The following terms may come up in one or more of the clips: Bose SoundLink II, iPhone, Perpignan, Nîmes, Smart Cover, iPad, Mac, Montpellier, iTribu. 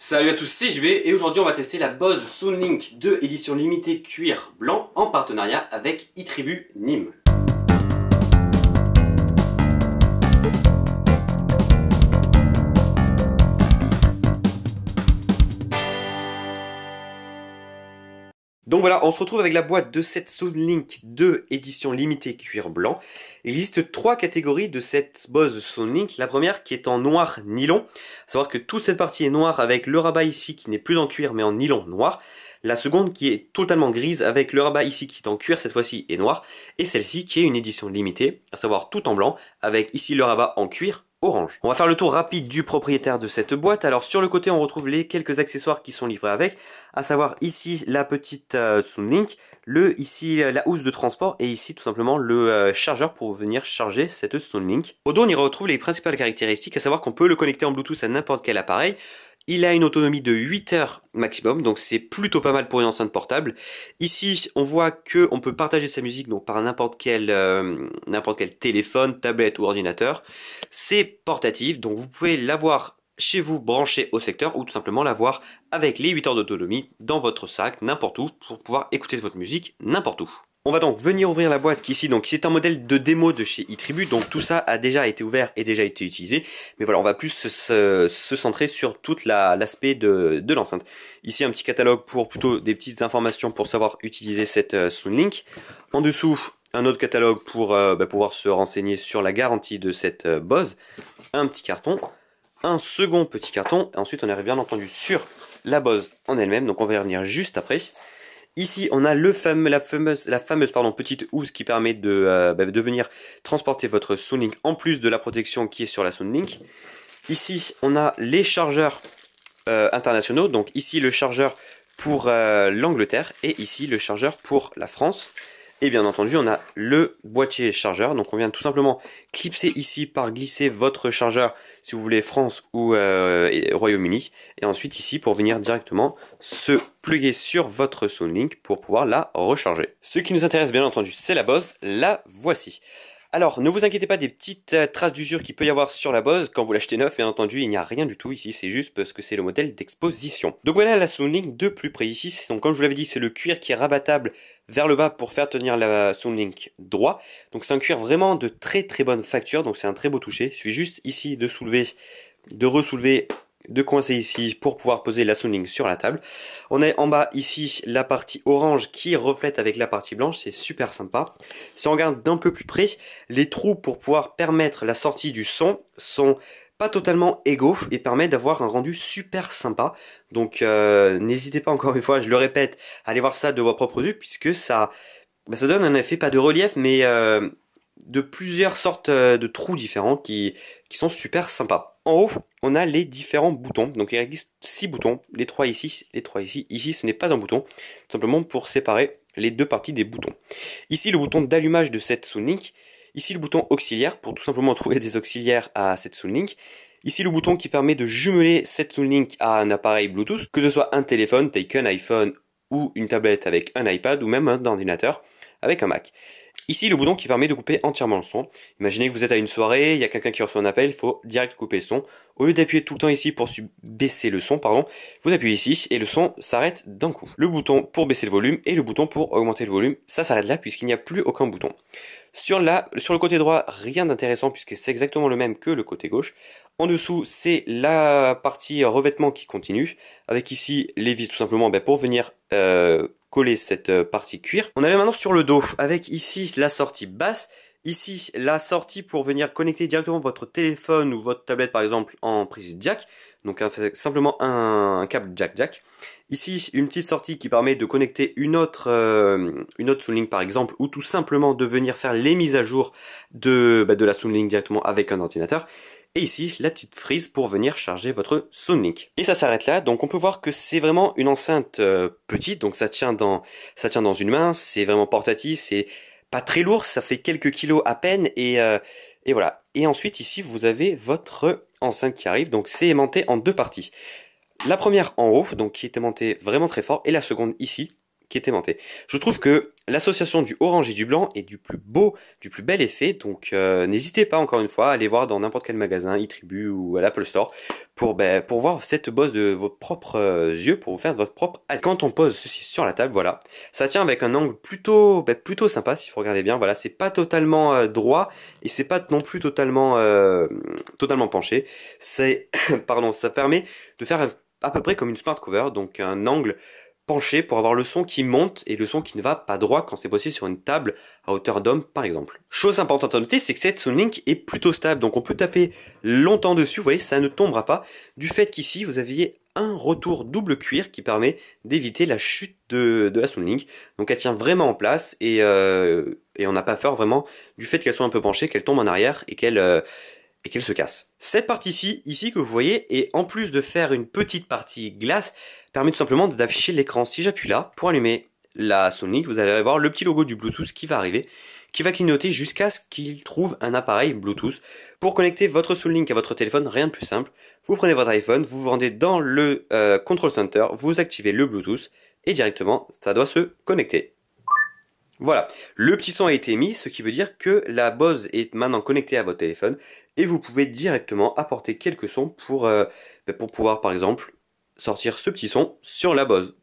Salut à tous, c'est JB et aujourd'hui on va tester la Bose SoundLink II édition limitée cuir blanc en partenariat avec iTribu Nîmes. Donc voilà, on se retrouve avec la boîte de cette SoundLink 2 édition limitée cuir blanc. Il existe trois catégories de cette Bose SoundLink. La première qui est en noir nylon, à savoir que toute cette partie est noire avec le rabat ici qui n'est plus en cuir mais en nylon noir. La seconde qui est totalement grise avec le rabat ici qui est en cuir cette fois-ci et noir. Et celle-ci qui est une édition limitée, à savoir tout en blanc avec ici le rabat en cuir orange. On va faire le tour rapide du propriétaire de cette boîte. Alors sur le côté on retrouve les quelques accessoires qui sont livrés avec, à savoir ici la petite SoundLink, ici la housse de transport et ici tout simplement le chargeur pour venir charger cette SoundLink. Au dos on y retrouve les principales caractéristiques, à savoir qu'on peut le connecter en Bluetooth à n'importe quel appareil. Il a une autonomie de 8 heures maximum, donc c'est plutôt pas mal pour une enceinte portable. Ici, on voit que on peut partager sa musique donc par n'importe quel téléphone, tablette ou ordinateur. C'est portatif, donc vous pouvez l'avoir chez vous branché au secteur ou tout simplement l'avoir avec les 8 heures d'autonomie dans votre sac, n'importe où, pour pouvoir écouter votre musique n'importe où. On va donc venir ouvrir la boîte ici, donc c'est un modèle de démo de chez iTribu, donc tout ça a déjà été ouvert et déjà été utilisé, mais voilà, on va plus se centrer sur toute l'aspect de l'enceinte. Ici un petit catalogue pour plutôt des petites informations pour savoir utiliser cette SoundLink. En dessous, un autre catalogue pour pouvoir se renseigner sur la garantie de cette Bose, un petit carton, un second petit carton, et ensuite on arrive bien entendu sur la Bose en elle-même, donc on va y revenir juste après. Ici, on a la fameuse petite housse qui permet de venir transporter votre SoundLink en plus de la protection qui est sur la SoundLink. Ici, on a les chargeurs internationaux. Donc ici, le chargeur pour l'Angleterre et ici, le chargeur pour la France. Et bien entendu, on a le boîtier chargeur. Donc on vient tout simplement clipser ici par glisser votre chargeur si vous voulez France ou Royaume-Uni. Et ensuite ici pour venir directement se plugger sur votre SoundLink pour pouvoir la recharger. Ce qui nous intéresse bien entendu, c'est la Bose. La voici. Alors ne vous inquiétez pas des petites traces d'usure qu'il peut y avoir sur la Bose quand vous l'achetez neuf. Bien entendu, il n'y a rien du tout ici, c'est juste parce que c'est le modèle d'exposition. Donc voilà la SoundLink de plus près ici. Donc comme je vous l'avais dit, c'est le cuir qui est rabattable vers le bas pour faire tenir la SoundLink droit. Donc c'est un cuir vraiment de très très bonne facture, donc c'est un très beau toucher. Il suffit juste ici de soulever, de ressoulever, de coincer ici pour pouvoir poser la SoundLink sur la table. On a en bas ici la partie orange qui reflète avec la partie blanche, c'est super sympa. Si on regarde d'un peu plus près, les trous pour pouvoir permettre la sortie du son sont pas totalement égaux et permet d'avoir un rendu super sympa. Donc n'hésitez pas, encore une fois, je le répète, à aller voir ça de vos propres yeux puisque ça donne un effet pas de relief mais de plusieurs sortes de trous différents qui sont super sympas. En haut, on a les différents boutons. Donc il existe 6 boutons, les 3 ici, les 3 ici. Ici, ce n'est pas un bouton, tout simplement pour séparer les deux parties des boutons. Ici, le bouton d'allumage de cette SoundLink. Ici le bouton auxiliaire pour tout simplement trouver des auxiliaires à cette SoundLink. Ici le bouton qui permet de jumeler cette SoundLink à un appareil Bluetooth, que ce soit un téléphone, un iPhone ou une tablette avec un iPad ou même un ordinateur avec un Mac. Ici le bouton qui permet de couper entièrement le son. Imaginez que vous êtes à une soirée, il y a quelqu'un qui reçoit un appel, il faut direct couper le son. Au lieu d'appuyer tout le temps ici pour baisser le son, vous appuyez ici et le son s'arrête d'un coup. Le bouton pour baisser le volume et le bouton pour augmenter le volume, ça s'arrête là puisqu'il n'y a plus aucun bouton. Sur le côté droit, rien d'intéressant puisque c'est exactement le même que le côté gauche. En dessous, c'est la partie revêtement qui continue, avec ici les vis tout simplement pour venir coller cette partie cuir. On avait maintenant sur le dos, avec ici la sortie basse, ici la sortie pour venir connecter directement votre téléphone ou votre tablette par exemple en prise jack, donc simplement un câble jack. Ici une petite sortie qui permet de connecter une autre SoundLink par exemple, ou tout simplement de venir faire les mises à jour de la SoundLink directement avec un ordinateur. Et ici, la petite frise pour venir charger votre SoundLink. Et ça s'arrête là, donc on peut voir que c'est vraiment une enceinte petite, donc ça tient dans une main, c'est vraiment portatif, c'est pas très lourd, ça fait quelques kilos à peine, et voilà. Et ensuite, ici, vous avez votre enceinte qui arrive, donc c'est aimanté en deux parties. La première en haut, donc qui est aimantée vraiment très fort, et la seconde ici, qui est aimanté. Je trouve que l'association du orange et du blanc est du plus bel effet. Donc n'hésitez pas encore une fois à aller voir dans n'importe quel magasin, iTribu ou à l'Apple Store pour voir cette Bose de vos propres yeux, pour vous faire votre propre. Quand on pose ceci sur la table, voilà, ça tient avec un angle plutôt sympa si vous regardez bien. Voilà, c'est pas totalement droit et c'est pas non plus totalement penché. C'est pardon, ça permet de faire à peu près comme une Smart Cover, donc un angle penché pour avoir le son qui monte et le son qui ne va pas droit quand c'est possible sur une table à hauteur d'homme par exemple. Chose importante à noter, c'est que cette SoundLink est plutôt stable, donc on peut taper longtemps dessus, vous voyez, ça ne tombera pas, du fait qu'ici vous aviez un retour double cuir qui permet d'éviter la chute de la SoundLink. Donc elle tient vraiment en place et on n'a pas peur vraiment du fait qu'elle soit un peu penchée, qu'elle tombe en arrière et qu'elle se casse. Cette partie-ci, ici, que vous voyez, et en plus de faire une petite partie glace, permet tout simplement d'afficher l'écran. Si j'appuie là, pour allumer la SoundLink, vous allez avoir le petit logo du Bluetooth qui va arriver, qui va clignoter jusqu'à ce qu'il trouve un appareil Bluetooth. Pour connecter votre SoundLink à votre téléphone, rien de plus simple. Vous prenez votre iPhone, vous vous rendez dans le Control Center, vous activez le Bluetooth, et directement, ça doit se connecter. Voilà, le petit son a été mis, ce qui veut dire que la Bose est maintenant connectée à votre téléphone et vous pouvez directement apporter quelques sons pour pouvoir par exemple sortir ce petit son sur la Bose.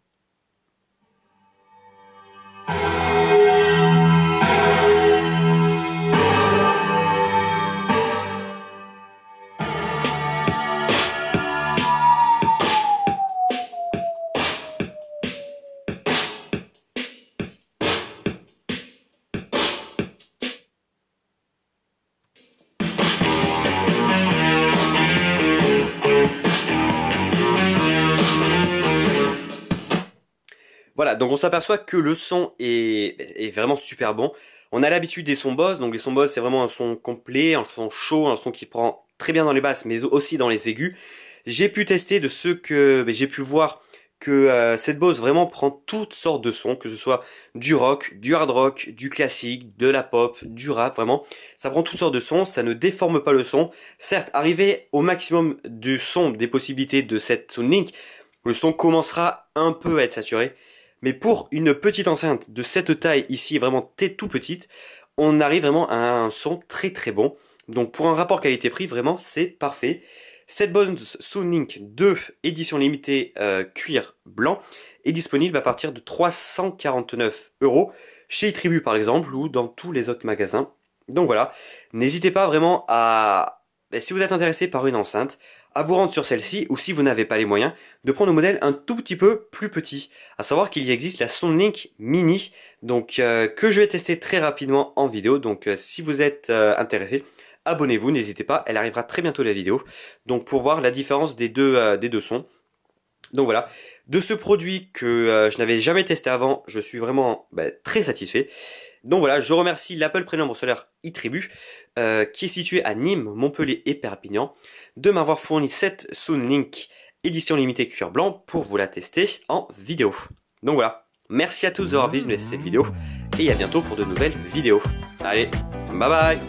Voilà, donc on s'aperçoit que le son est vraiment super bon. On a l'habitude des sons Bose, donc les sons Bose c'est vraiment un son complet, un son chaud, un son qui prend très bien dans les basses mais aussi dans les aigus. J'ai pu tester de ce que j'ai pu voir que cette Bose vraiment prend toutes sortes de sons, que ce soit du rock, du hard rock, du classique, de la pop, du rap, vraiment. Ça prend toutes sortes de sons, ça ne déforme pas le son. Certes, arriver au maximum du son, des possibilités de cette SoundLink, le son commencera un peu à être saturé. Mais pour une petite enceinte de cette taille ici, vraiment tout petite, on arrive vraiment à un son très bon. Donc pour un rapport qualité-prix, vraiment c'est parfait. Cette Bose SoundLink 2 édition limitée cuir blanc est disponible à partir de 349 € chez iTribu par exemple ou dans tous les autres magasins. Donc voilà, n'hésitez pas vraiment à... Si vous êtes intéressé par une enceinte, à vous rendre sur celle-ci, ou si vous n'avez pas les moyens, de prendre le modèle un tout petit peu plus petit. À savoir qu'il y existe la SoundLink Mini, donc que je vais tester très rapidement en vidéo. Donc si vous êtes intéressé, abonnez-vous, n'hésitez pas, elle arrivera très bientôt la vidéo. Donc pour voir la différence des deux sons. Donc voilà, de ce produit que je n'avais jamais testé avant, je suis vraiment très satisfait. Donc voilà, je remercie l'Apple Prénombre Solaire iTribu, qui est situé à Nîmes, Montpellier et Perpignan, de m'avoir fourni cette SoundLink édition limitée cuir blanc pour vous la tester en vidéo. Donc voilà, merci à tous d'avoir visionné cette vidéo, et à bientôt pour de nouvelles vidéos. Allez, bye bye!